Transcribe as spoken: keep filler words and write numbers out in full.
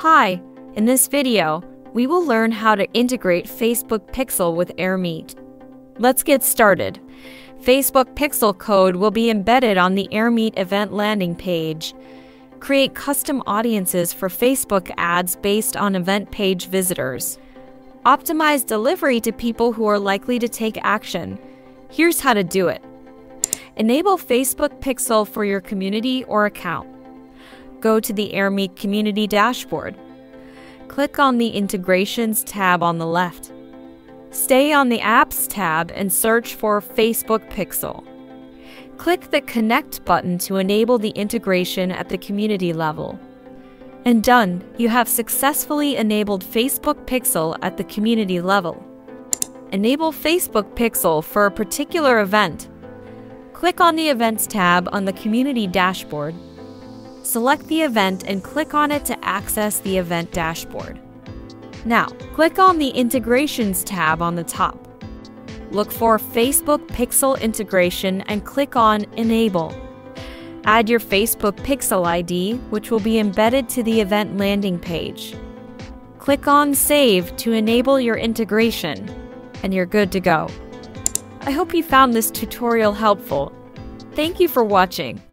Hi, in this video, we will learn how to integrate Facebook Pixel with Airmeet. Let's get started. Facebook Pixel code will be embedded on the Airmeet event landing page. Create custom audiences for Facebook ads based on event page visitors. Optimize delivery to people who are likely to take action. Here's how to do it. Enable Facebook Pixel for your community or account. Go to the Airmeet Community Dashboard. Click on the Integrations tab on the left. Stay on the Apps tab and search for Facebook Pixel. Click the Connect button to enable the integration at the community level. And done, you have successfully enabled Facebook Pixel at the community level. Enable Facebook Pixel for a particular event. Click on the Events tab on the Community Dashboard. Select the event and click on it to access the event dashboard. Now, click on the Integrations tab on the top. Look for Facebook Pixel Integration and click on Enable. Add your Facebook Pixel I D, which will be embedded to the event landing page. Click on Save to enable your integration, and you're good to go. I hope you found this tutorial helpful. Thank you for watching.